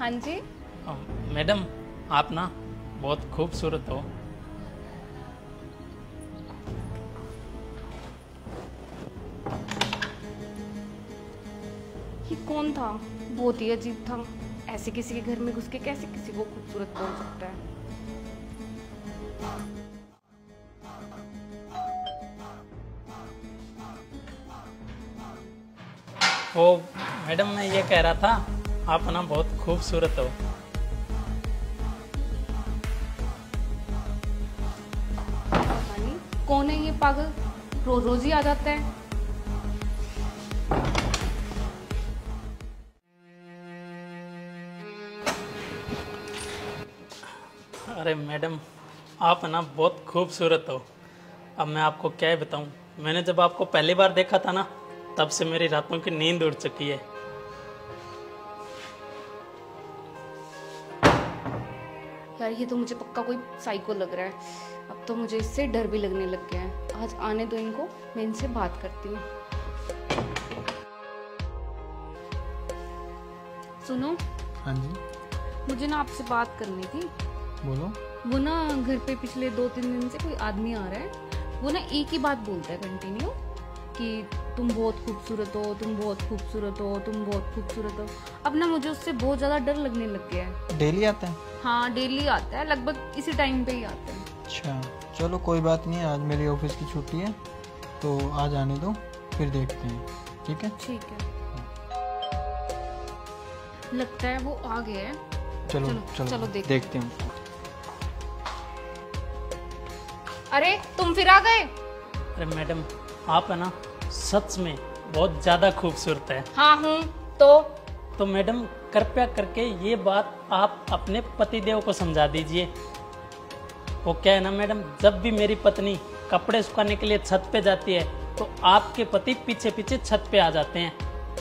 हाँ जी। मैडम आप ना बहुत खूबसूरत हो। ये कौन था? बहुत ही अजीब था, ऐसे किसी के घर में घुस के कैसे किसी को खूबसूरत बोल सकता है। ओ मैडम, मैं ये कह रहा था आप ना बहुत खूबसूरत हो। पता नहीं कौन है ये पागल, रोज रोज ही आ जाता है। अरे मैडम आप ना बहुत खूबसूरत हो। अब मैं आपको क्या बताऊं, मैंने जब आपको पहली बार देखा था ना तब से मेरी रातों की नींद उड़ चुकी है। यार ये तो मुझे पक्का कोई साइको लग रहा है, अब तो मुझे इससे डर भी लगने लग गया है। आज आने दो इनको, मैं इनसे बात करती हूँ। सुनो। हाँ जी। मुझे ना आपसे बात करनी थी। बोलो। वो ना घर पे पिछले 2-3 दिन से कोई आदमी आ रहा है, वो ना एक ही बात बोलता है कंटिन्यू कि तुम बहुत खूबसूरत हो, तुम बहुत खूबसूरत हो, तुम बहुत खूबसूरत हो। अब ना मुझे उससे बहुत ज्यादा डर लगने लग गया है। डेली आता है? हाँ डेली आता है, लगभग इसी टाइम पे ही आता है। अच्छा चलो कोई बात नहीं, आज मेरी ऑफिस की छुट्टी है तो आज आने दो, फिर देखते हैं। ठीक है? ठीक है। लगता है वो आ गया है। चलो चलो, चलो देखते हैं। अरे तुम फिर आ गए। अरे मैडम आप है ना सच में बहुत ज्यादा खूबसूरत है। हाँ हूँ। तो मैडम कृपया करके ये बात आप अपने पतिदेव को समझा दीजिए। वो क्या है ना मैडम, जब भी मेरी पत्नी कपड़े सुखाने के लिए छत पे जाती है तो आपके पति पीछे पीछे छत पे आ जाते हैं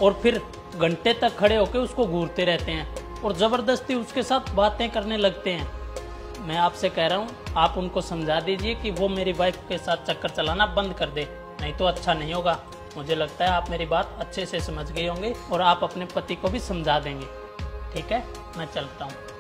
और फिर घंटे तक खड़े होकर उसको घूरते रहते हैं और जबरदस्ती उसके साथ बातें करने लगते हैं। मैं आपसे कह रहा हूँ आप उनको समझा दीजिए कि वो मेरी वाइफ के साथ चक्कर चलाना बंद कर दे, नहीं तो अच्छा नहीं होगा। मुझे लगता है आप मेरी बात अच्छे से समझ गए होंगे और आप अपने पति को भी समझा देंगे। ठीक है मैं चलता हूँ।